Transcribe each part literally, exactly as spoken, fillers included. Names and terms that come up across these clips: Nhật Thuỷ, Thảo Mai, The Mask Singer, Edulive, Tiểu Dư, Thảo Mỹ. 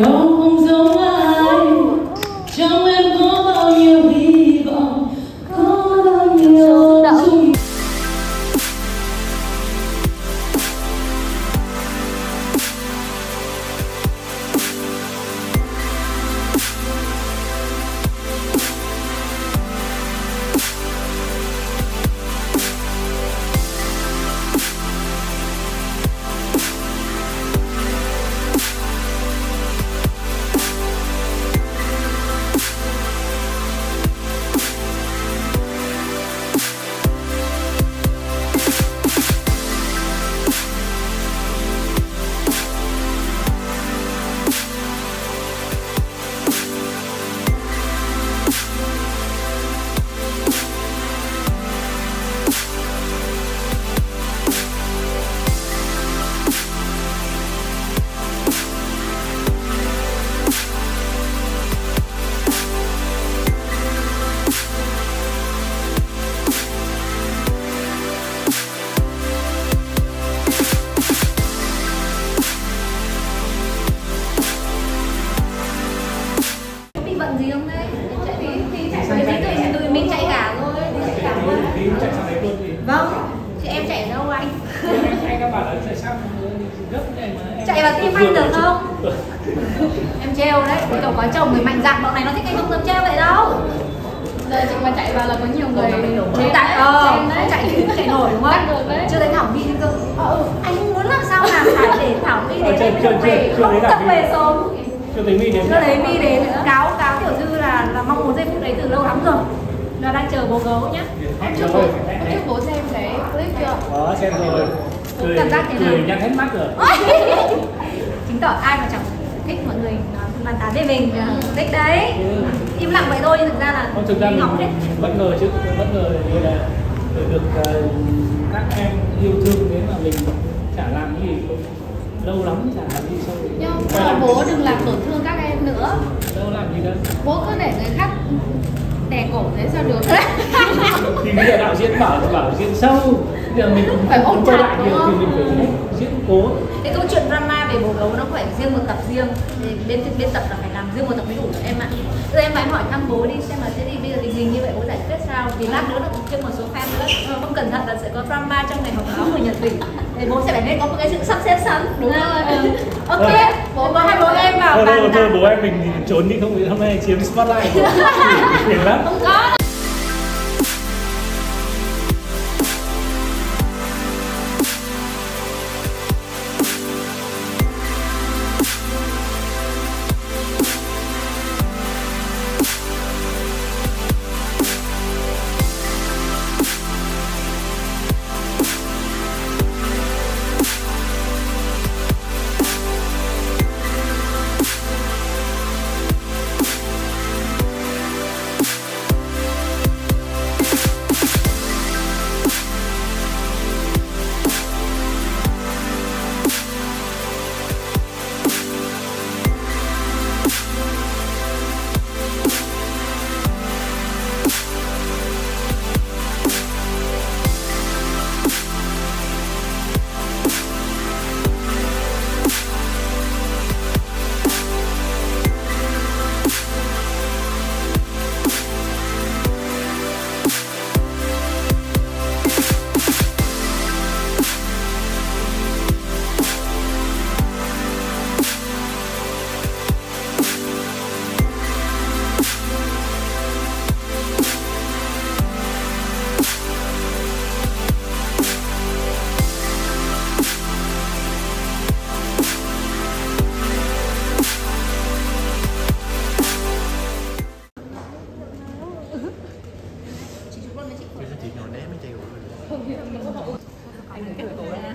nhau không giống ai. Trong em có bao nhiêu hy vọng, có bao nhiêu chung. Chạy vào tim anh được không? Em treo đấy, bây giờ có chồng người mạnh dạn bọn này nó thích anh không dám treo vậy đâu. Giờ chị mà chạy vào là có nhiều người chế tạc ờ, chạy thì chạy nổi đúng không? Chưa thấy Thảo Mỹ nhưng ờ, anh muốn làm sao làm phải để Thảo Mỹ đến đây mới về, không tập về sớm. Chưa thấy Mi đến, chưa thấy Mi đến cáo cáo Tiểu Dư là là mong muốn giây phút đấy từ lâu lắm rồi. Là đang chờ bố gấu nhá. Em chưa bố, em chưa bố xem cái clip chưa? Có xem rồi. Cười, cảm giác thế cười nào? Nhăn hết mắt rồi. Chính tỏ ai mà chẳng thích mọi người bàn tán về mình thích đấy. Ừ. Im lặng vậy thôi nhưng thực ra là không, thực ra mình bất ngờ chứ, bất ngờ như là được uh, các em yêu thương đến mà mình chả làm gì lâu lắm, chả làm gì sâu. Nhưng bố đừng làm tổn thương các em nữa. Đâu làm gì đâu. Bố cứ để người khác đè cổ thế sao được đấy. Thì bây giờ đạo diễn bảo bảo diễn sâu, giờ mình cũng phải ôn lại đúng nhiều không? Thì mình phải diễn cố. Cái câu chuyện drama về bố gấu nó phải riêng một tập riêng, thì bên biên tập là phải làm riêng một tập mới đủ cho em ạ. Rồi em phải hỏi thăm bố đi xem là thế thì bây giờ tình hình như vậy bố giải quyết sao? Vì lát nữa là trên một số fan nữa không cẩn thận là sẽ có drama trong ngày họp báo của Nhật Thuỷ. Thì bố sẽ phải nên có một cái sự sắp xếp sẵn đúng không? Ừ. Ok, ừ. Bố hai bố em vào bàn. Thôi, thôi bố em mình trốn đi không vì hôm nay chiếm spotlight. Phiền lắm. Không có.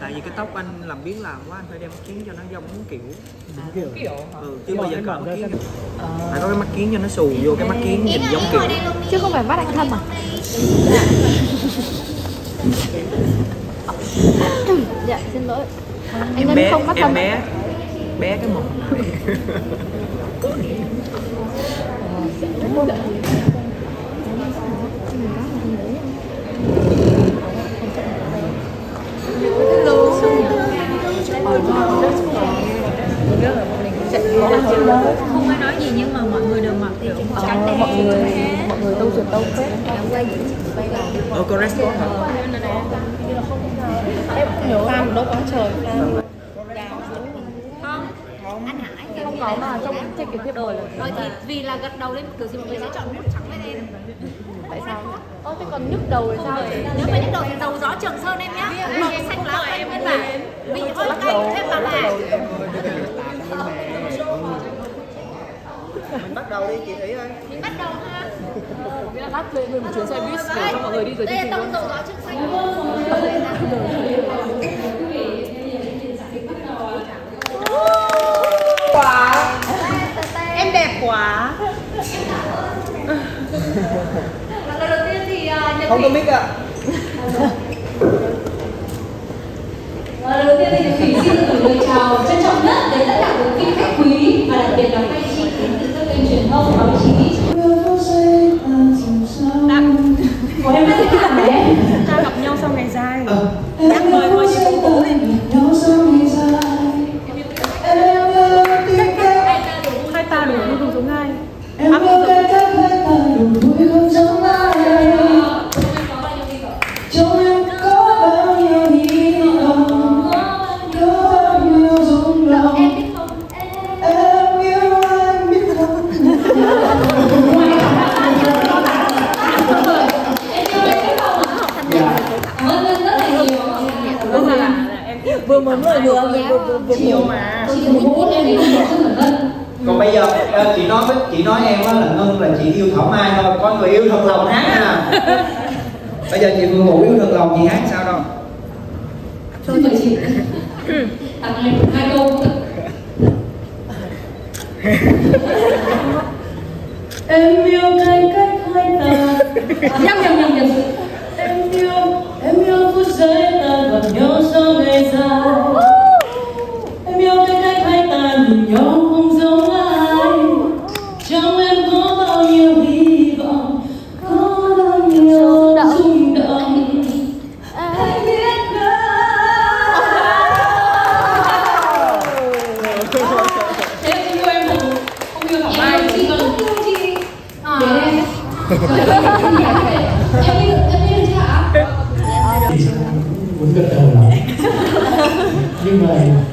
Tại vì cái tóc anh làm biến làm quá, anh phải đem kiến cho nó giống kiểu đúng kiểu ừ, chứ bây giờ còn kiến phải có cái mắt kiến cho nó xù vô, cái mắt kiến nhìn giống kiểu chứ không phải bắt anh Thâm à. Dạ xin lỗi anh em, bé, không bắt em bé bé cái mồm. Hello. Hello. Hello. Hello. Hello. Hello. Hello. không có nói gì nhưng mà mọi người đều mặc kiểu cánh đen, mọi người mọi người tu sửa tu phết. Ở Correspo hả? Em nhớ ăn đâu có trời. Không, anh Hải không có mà trong trên cái thiệp đời rồi thì vì là gật đầu lên kiểu gì mọi người sẽ chọn mút trắng lên em. Tại sao? Ơ thế còn nhức đầu thì sao? Nếu mà nhức đầu thì đầu gió Trường Sơn em nhá. Màu xanh lá xanh bên bảng. Bị hơi cay thêm vào là mình bắt đầu đi chị Thủy ơi. Mình bắt đầu ha. Lát thuê người một chuyến xe buýt để cho mọi người đi rồi đi. Đây là tông dầu gió Trường Sơn. Quá. Em đẹp quá. Lần đầu tiên thì Nhật Không có mic ạ. Lần đầu tiên thì Nhật Thuỷ xin gửi lời chào trân trọng nhất đến tất cả quý vị khách quý và đặc biệt là các chị đến từ các kênh truyền thông báo chí. Bọn em đã thích làm đấy. Ta gặp nhau sau ngày dài. Nhắc mời mọi người công bố đi. Ta đủ không giống ai. Em có cái cách hết ta đủ vui không giống ai. Trong em có bao nhiêu hy vọng, có bao nhiêu rung động. Em yêu anh biết không? Vừa mớm rồi vừa chiều mà. Còn bây giờ chị nói với chị nói em là Ngân là chị yêu Thảo Mai thôi, có người yêu thật lòng hát nè. Bây giờ chị vừa ngủ yêu thật lòng chị hát sao đâu? Thôi mời chị tặng em hai câu. Em yêu cái cách hai ta. Nhầm nhầm nhầm nhầm. Em yêu em yêu phút giây ta gặp nhau sau ngày dài. Em yêu cái cách hai ta nhìn nhau.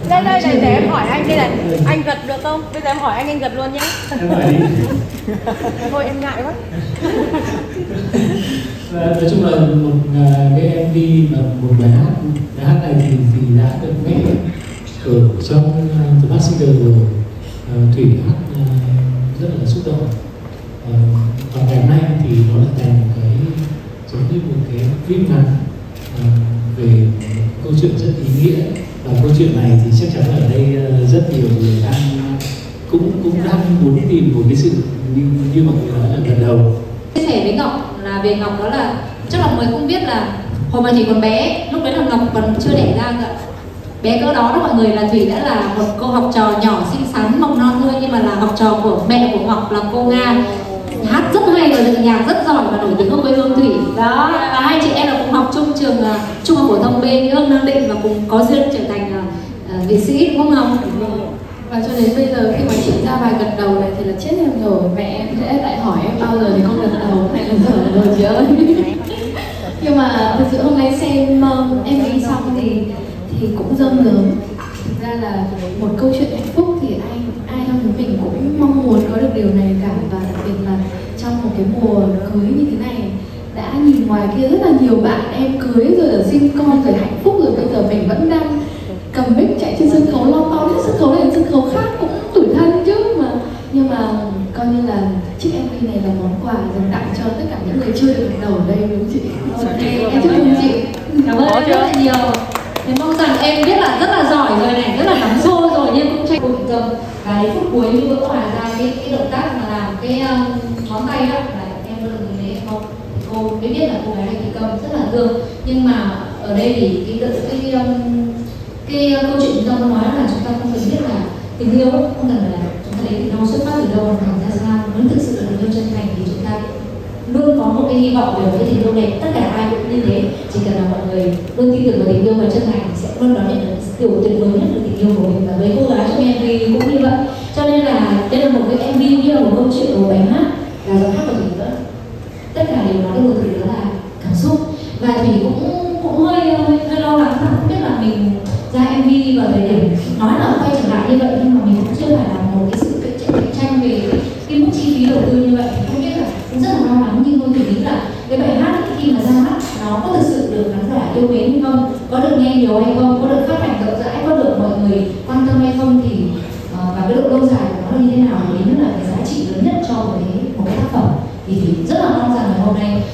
Đây đây này, để em hỏi anh đây này, anh gật được không? Bây giờ em hỏi anh anh gật luôn nhé. Thôi em ngại quá. Nói chung là một cái em đi và một bài hát, bài hát này thì thì đã được mẹ ở trong The Mask Singer rồi. Thủy hát rất là xúc động. Và ngày hôm nay thì nó là thành một cái giống như một cái phim ngắn về câu chuyện rất ý nghĩa. Và câu chuyện này thì chắc chắn ở đây rất nhiều người đang cũng cũng đang muốn tìm một cái sự như, như mọi người nói ở lần đầu. Chia sẻ với Ngọc là về Ngọc đó là chắc là mọi người cũng biết là hồi mà chị còn bé, lúc đấy là Ngọc còn chưa đẻ ra cả. Bé cỡ đó đó mọi người là Thủy đã là một cô học trò nhỏ xinh xắn mỏng non thôi, nhưng mà là học trò của mẹ của Ngọc là cô Nga. Hát rất hay và dựng nhạc rất giỏi và nổi tiếng ở quê hương Thủy đó, và hai chị em là cùng học chung trường là trung học phổ thông B Hương Nam Định và cùng có duyên trở thành uh, nghệ sĩ đúng không Ngọc? Và cho đến bây giờ khi mà chị ra bài gật đầu này thì là chết em rồi, mẹ em sẽ lại hỏi em bao giờ thì con gật đầu, mẹ gật đầu rồi chị ơi. Nhưng mà thực sự hôm nay xem uh, em đi xong thì thì cũng rơm rớm. Thực ra là một câu chuyện hạnh phúc thì anh ai trong chúng mình cũng mong muốn có được điều này cả, và đặc biệt là trong một cái mùa cưới như thế này đã nhìn ngoài kia rất là nhiều bạn em cưới rồi là sinh con rồi hạnh phúc rồi, bây giờ mình vẫn đang cầm mic chạy trên sân khấu lo to hết sân khấu này sân khấu khác cũng tủi thân chứ mà, nhưng mà coi như là chiếc em vê này là món quà dành tặng cho tất cả những người chưa được đầu ở đây đúng chị? Ok, em chúc mừng chị, cảm ơn em rất là nhiều. Em mong rằng em biết là rất là giỏi rồi này, rất là nắm xô rồi nhưng cũng chạy cùng tầm cái phút cuối như vẫn hòa ra cái, cái động tác mà làm cái uh, ngón tay đó là em luôn nhìn thấy em không, cô mới biết là cô gái này kỳ công rất là thương, nhưng mà ở đây thì cái cái cái, cái, cái câu chuyện chúng ta muốn nói là chúng ta không cần biết là tình yêu không cần là chúng ta đến từ đâu, xuất phát từ đâu, thành ra sao, muốn thực sự là tình yêu chân thành thì chúng ta luôn có một cái hy vọng về cái tình yêu đẹp, tất cả ai cũng như thế, chỉ cần là mọi người luôn tin tưởng vào tình yêu và chân thành sẽ luôn đón nhận được điều tuyệt vời nhất của tình yêu của mình, và với cô gái trong em vê cũng như vậy. nhiều hay không, có được phát hành rộng rãi, có được mọi người quan tâm hay không, thì uh, và cái độ lâu dài của nó như thế nào, đấy là cái giá trị lớn nhất cho cái, một cái tác phẩm. Thì, thì rất là mong rằng là hôm nay